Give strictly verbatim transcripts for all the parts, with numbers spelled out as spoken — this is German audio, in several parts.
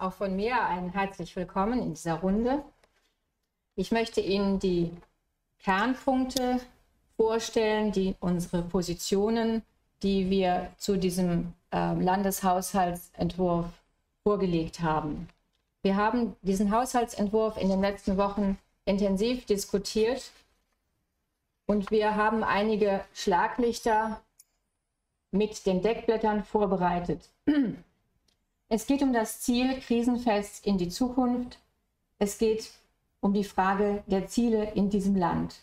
Auch von mir ein herzlich willkommen in dieser Runde. Ich möchte Ihnen die Kernpunkte vorstellen, die unsere Positionen, die wir zu diesem äh, Landeshaushaltsentwurf vorgelegt haben. Wir haben diesen Haushaltsentwurf in den letzten Wochen intensiv diskutiert und wir haben einige Schlaglichter mit den Deckblättern vorbereitet. Es geht um das Ziel krisenfest in die Zukunft. Es geht um die Frage der Ziele in diesem Land.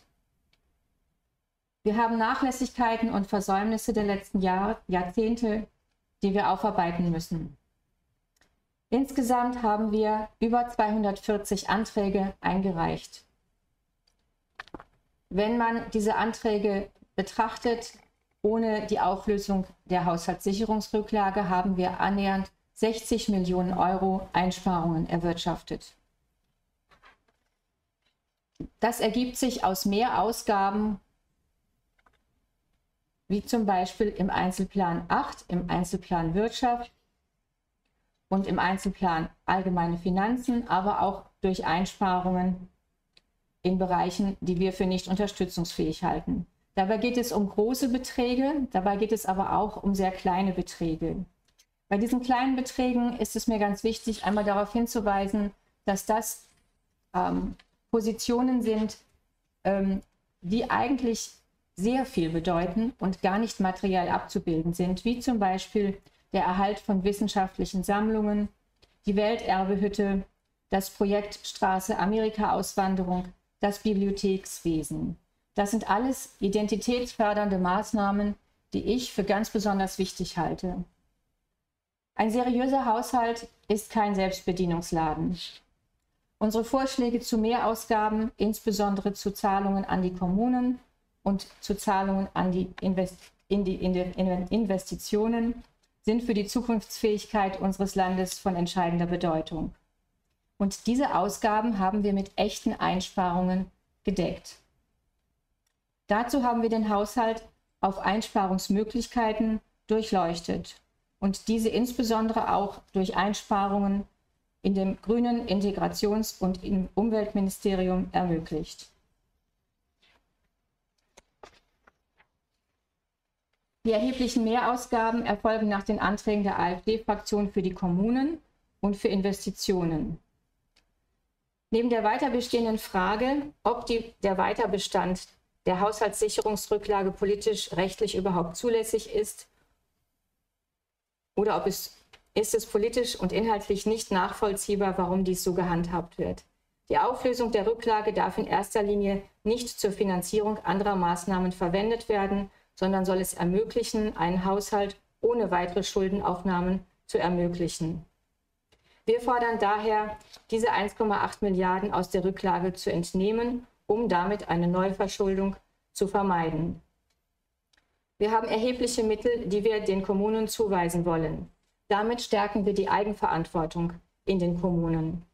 Wir haben Nachlässigkeiten und Versäumnisse der letzten Jahr, Jahrzehnte, die wir aufarbeiten müssen. Insgesamt haben wir über zweihundertvierzig Anträge eingereicht. Wenn man diese Anträge betrachtet, ohne die Auflösung der Haushaltssicherungsrücklage haben wir annähernd sechzig Millionen Euro Einsparungen erwirtschaftet. Das ergibt sich aus mehr Ausgaben, wie zum Beispiel im Einzelplan acht, im Einzelplan Wirtschaft und im Einzelplan Allgemeine Finanzen, aber auch durch Einsparungen in Bereichen, die wir für nicht unterstützungsfähig halten. Dabei geht es um große Beträge, dabei geht es aber auch um sehr kleine Beträge. Bei diesen kleinen Beträgen ist es mir ganz wichtig, einmal darauf hinzuweisen, dass das ähm, Positionen sind, ähm, die eigentlich sehr viel bedeuten und gar nicht materiell abzubilden sind, wie zum Beispiel der Erhalt von wissenschaftlichen Sammlungen, die Welterbehütte, das Projekt Straße Amerika-Auswanderung, das Bibliothekswesen. Das sind alles identitätsfördernde Maßnahmen, die ich für ganz besonders wichtig halte. Ein seriöser Haushalt ist kein Selbstbedienungsladen. Unsere Vorschläge zu Mehrausgaben, insbesondere zu Zahlungen an die Kommunen und zu Zahlungen an die, Invest in die, in die Investitionen, sind für die Zukunftsfähigkeit unseres Landes von entscheidender Bedeutung. Und diese Ausgaben haben wir mit echten Einsparungen gedeckt. Dazu haben wir den Haushalt auf Einsparungsmöglichkeiten durchleuchtet und diese insbesondere auch durch Einsparungen in dem grünen Integrations- und im Umweltministerium ermöglicht. Die erheblichen Mehrausgaben erfolgen nach den Anträgen der AfD-Fraktion für die Kommunen und für Investitionen. Neben der weiter bestehenden Frage, ob die, der Weiterbestand der Haushaltssicherungsrücklage politisch, rechtlich überhaupt zulässig ist, oder ob es, ist es politisch und inhaltlich nicht nachvollziehbar, warum dies so gehandhabt wird. Die Auflösung der Rücklage darf in erster Linie nicht zur Finanzierung anderer Maßnahmen verwendet werden, sondern soll es ermöglichen, einen Haushalt ohne weitere Schuldenaufnahmen zu ermöglichen. Wir fordern daher, diese eins Komma acht Milliarden aus der Rücklage zu entnehmen, um damit eine Neuverschuldung zu vermeiden. Wir haben erhebliche Mittel, die wir den Kommunen zuweisen wollen. Damit stärken wir die Eigenverantwortung in den Kommunen.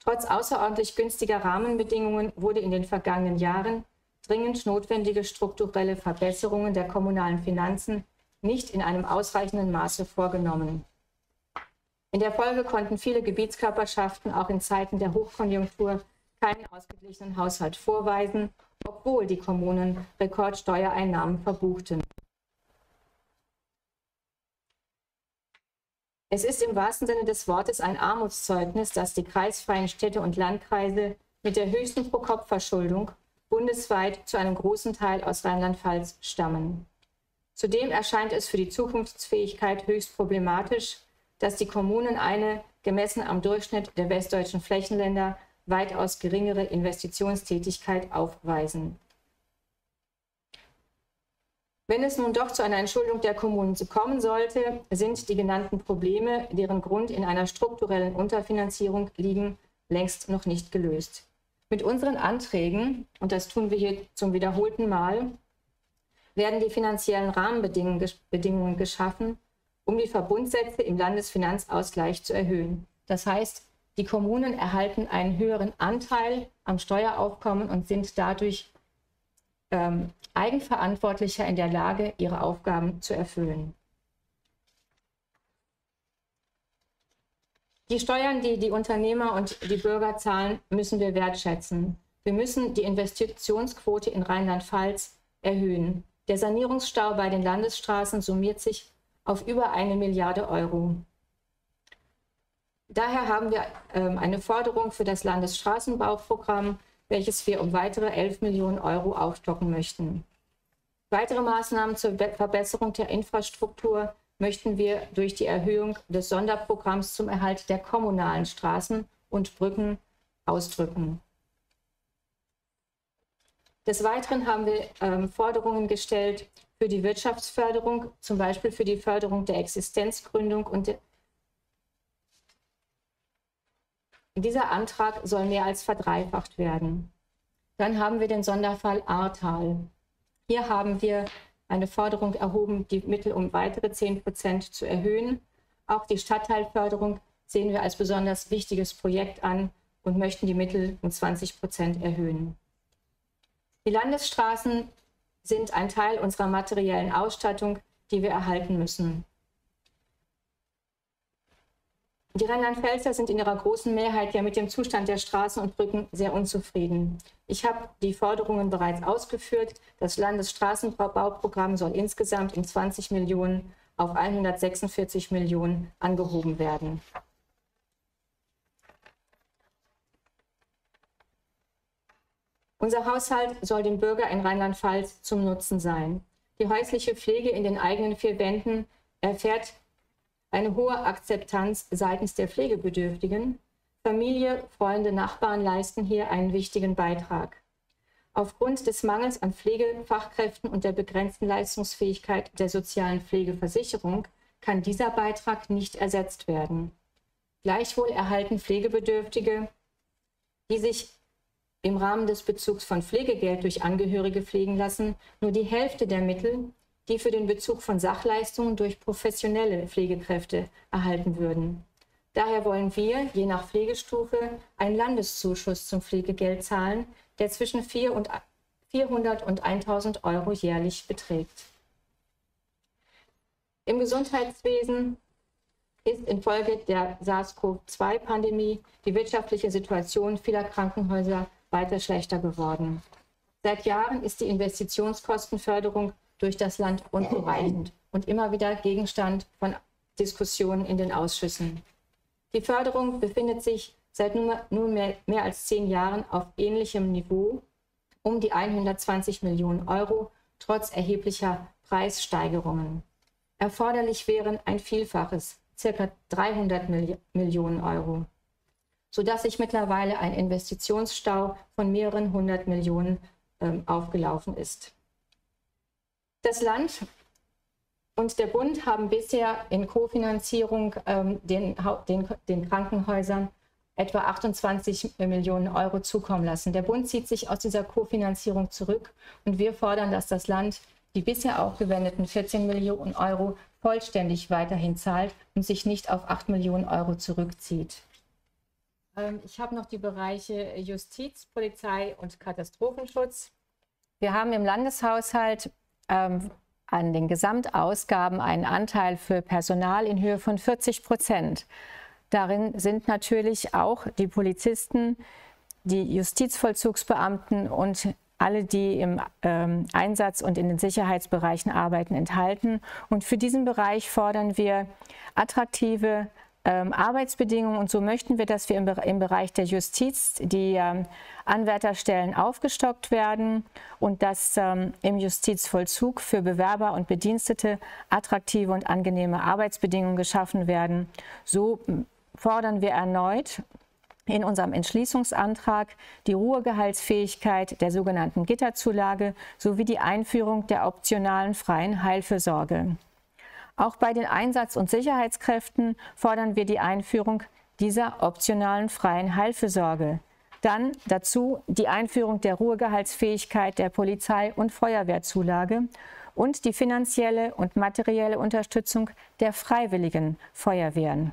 Trotz außerordentlich günstiger Rahmenbedingungen wurde in den vergangenen Jahren dringend notwendige strukturelle Verbesserungen der kommunalen Finanzen nicht in einem ausreichenden Maße vorgenommen. In der Folge konnten viele Gebietskörperschaften auch in Zeiten der Hochkonjunktur keinen ausgeglichenen Haushalt vorweisen, obwohl die Kommunen Rekordsteuereinnahmen verbuchten. Es ist im wahrsten Sinne des Wortes ein Armutszeugnis, dass die kreisfreien Städte und Landkreise mit der höchsten Pro-Kopf-Verschuldung bundesweit zu einem großen Teil aus Rheinland-Pfalz stammen. Zudem erscheint es für die Zukunftsfähigkeit höchst problematisch, dass die Kommunen eine, gemessen am Durchschnitt der westdeutschen Flächenländer, weitaus geringere Investitionstätigkeit aufweisen. Wenn es nun doch zu einer Entschuldung der Kommunen kommen sollte, sind die genannten Probleme, deren Grund in einer strukturellen Unterfinanzierung liegen, längst noch nicht gelöst. Mit unseren Anträgen, und das tun wir hier zum wiederholten Mal, werden die finanziellen Rahmenbedingungen geschaffen, um die Verbundsätze im Landesfinanzausgleich zu erhöhen. Das heißt, die Kommunen erhalten einen höheren Anteil am Steueraufkommen und sind dadurch ähm, eigenverantwortlicher in der Lage, ihre Aufgaben zu erfüllen. Die Steuern, die die Unternehmer und die Bürger zahlen, müssen wir wertschätzen. Wir müssen die Investitionsquote in Rheinland-Pfalz erhöhen. Der Sanierungsstau bei den Landesstraßen summiert sich auf über eine Milliarde Euro. Daher haben wir ähm, eine Forderung für das Landesstraßenbauprogramm, welches wir um weitere elf Millionen Euro aufstocken möchten. Weitere Maßnahmen zur Verbesserung der Infrastruktur möchten wir durch die Erhöhung des Sonderprogramms zum Erhalt der kommunalen Straßen und Brücken ausdrücken. Des Weiteren haben wir ähm, Forderungen gestellt für die Wirtschaftsförderung, zum Beispiel für die Förderung der Existenzgründung. Und de dieser Antrag soll mehr als verdreifacht werden. Dann haben wir den Sonderfall Ahrtal. Hier haben wir eine Forderung erhoben, die Mittel um weitere zehn Prozent zu erhöhen. Auch die Stadtteilförderung sehen wir als besonders wichtiges Projekt an und möchten die Mittel um zwanzig Prozent erhöhen. Die Landesstraßen sind ein Teil unserer materiellen Ausstattung, die wir erhalten müssen. Die Rheinland-Pfälzer sind in ihrer großen Mehrheit ja mit dem Zustand der Straßen und Brücken sehr unzufrieden. Ich habe die Forderungen bereits ausgeführt. Das Landesstraßenbauprogramm soll insgesamt um zwanzig Millionen auf hundertsechsundvierzig Millionen angehoben werden. Unser Haushalt soll dem Bürger in Rheinland-Pfalz zum Nutzen sein. Die häusliche Pflege in den eigenen vier Wänden erfährt eine hohe Akzeptanz seitens der Pflegebedürftigen. Familie, Freunde, Nachbarn leisten hier einen wichtigen Beitrag. Aufgrund des Mangels an Pflegefachkräften und der begrenzten Leistungsfähigkeit der sozialen Pflegeversicherung kann dieser Beitrag nicht ersetzt werden. Gleichwohl erhalten Pflegebedürftige, die sich im Rahmen des Bezugs von Pflegegeld durch Angehörige pflegen lassen, nur die Hälfte der Mittel, die für den Bezug von Sachleistungen durch professionelle Pflegekräfte erhalten würden. Daher wollen wir, je nach Pflegestufe, einen Landeszuschuss zum Pflegegeld zahlen, der zwischen vierhundert und tausend Euro jährlich beträgt. Im Gesundheitswesen ist infolge der SARS-CoV zwei Pandemie die wirtschaftliche Situation vieler Krankenhäuser weiter schlechter geworden. Seit Jahren ist die Investitionskostenförderung durch das Land unzureichend und immer wieder Gegenstand von Diskussionen in den Ausschüssen. Die Förderung befindet sich seit nunmehr mehr als zehn Jahren auf ähnlichem Niveau, um die hundertzwanzig Millionen Euro, trotz erheblicher Preissteigerungen. Erforderlich wären ein Vielfaches, circa dreihundert Millionen Euro. Sodass sich mittlerweile ein Investitionsstau von mehreren hundert Millionen ähm, aufgelaufen ist. Das Land und der Bund haben bisher in Kofinanzierung ähm, den, den, den Krankenhäusern etwa achtundzwanzig Millionen Euro zukommen lassen. Der Bund zieht sich aus dieser Kofinanzierung zurück und wir fordern, dass das Land die bisher aufgewendeten vierzehn Millionen Euro vollständig weiterhin zahlt und sich nicht auf acht Millionen Euro zurückzieht. Ich habe noch die Bereiche Justiz, Polizei und Katastrophenschutz. Wir haben im Landeshaushalt ähm, an den Gesamtausgaben einen Anteil für Personal in Höhe von vierzig Prozent. Darin sind natürlich auch die Polizisten, die Justizvollzugsbeamten und alle, die im ähm, Einsatz und in den Sicherheitsbereichen arbeiten, enthalten. Und für diesen Bereich fordern wir attraktive Arbeitsbedingungen, und so möchten wir, dass wir im, im Bereich der Justiz die ähm, Anwärterstellen aufgestockt werden und dass ähm, im Justizvollzug für Bewerber und Bedienstete attraktive und angenehme Arbeitsbedingungen geschaffen werden. So fordern wir erneut in unserem Entschließungsantrag die Ruhegehaltsfähigkeit der sogenannten Gitterzulage sowie die Einführung der optionalen freien Heilfürsorge. Auch bei den Einsatz- und Sicherheitskräften fordern wir die Einführung dieser optionalen freien Heilfürsorge. Dann dazu die Einführung der Ruhegehaltsfähigkeit der Polizei- und Feuerwehrzulage und die finanzielle und materielle Unterstützung der freiwilligen Feuerwehren.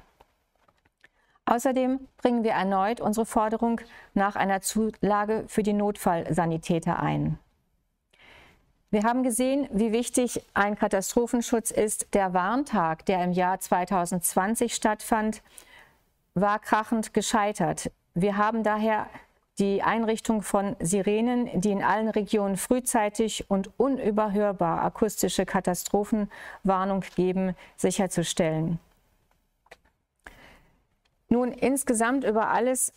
Außerdem bringen wir erneut unsere Forderung nach einer Zulage für die Notfallsanitäter ein. Wir haben gesehen, wie wichtig ein Katastrophenschutz ist. Der Warntag, der im Jahr zweitausendzwanzig stattfand, war krachend gescheitert. Wir haben daher die Einrichtung von Sirenen, die in allen Regionen frühzeitig und unüberhörbar akustische Katastrophenwarnung geben, sicherzustellen. Nun, insgesamt über alles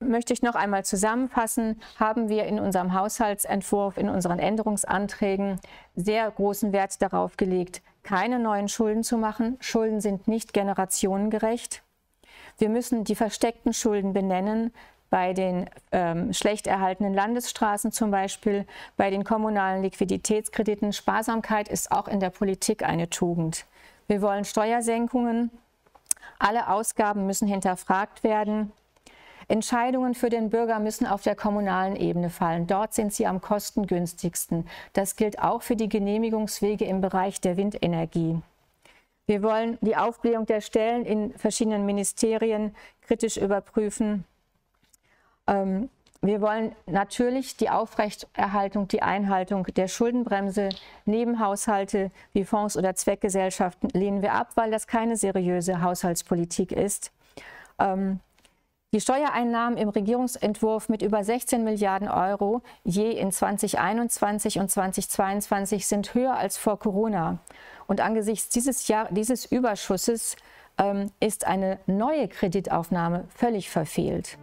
möchte ich noch einmal zusammenfassen, haben wir in unserem Haushaltsentwurf, in unseren Änderungsanträgen sehr großen Wert darauf gelegt, keine neuen Schulden zu machen. Schulden sind nicht generationengerecht. Wir müssen die versteckten Schulden benennen, bei den ähm, schlecht erhaltenen Landesstraßen zum Beispiel, bei den kommunalen Liquiditätskrediten. Sparsamkeit ist auch in der Politik eine Tugend. Wir wollen Steuersenkungen. Alle Ausgaben müssen hinterfragt werden. Entscheidungen für den Bürger müssen auf der kommunalen Ebene fallen. Dort sind sie am kostengünstigsten. Das gilt auch für die Genehmigungswege im Bereich der Windenergie. Wir wollen die Aufblähung der Stellen in verschiedenen Ministerien kritisch überprüfen. Wir wollen natürlich die Aufrechterhaltung, die Einhaltung der Schuldenbremse. Nebenhaushalte wie Fonds oder Zweckgesellschaften lehnen wir ab, weil das keine seriöse Haushaltspolitik ist. Die Steuereinnahmen im Regierungsentwurf mit über sechzehn Milliarden Euro je in zwanzig einundzwanzig und zwanzig zweiundzwanzig sind höher als vor Corona. Und angesichts dieses, Jahr, dieses Überschusses ähm, ist eine neue Kreditaufnahme völlig verfehlt.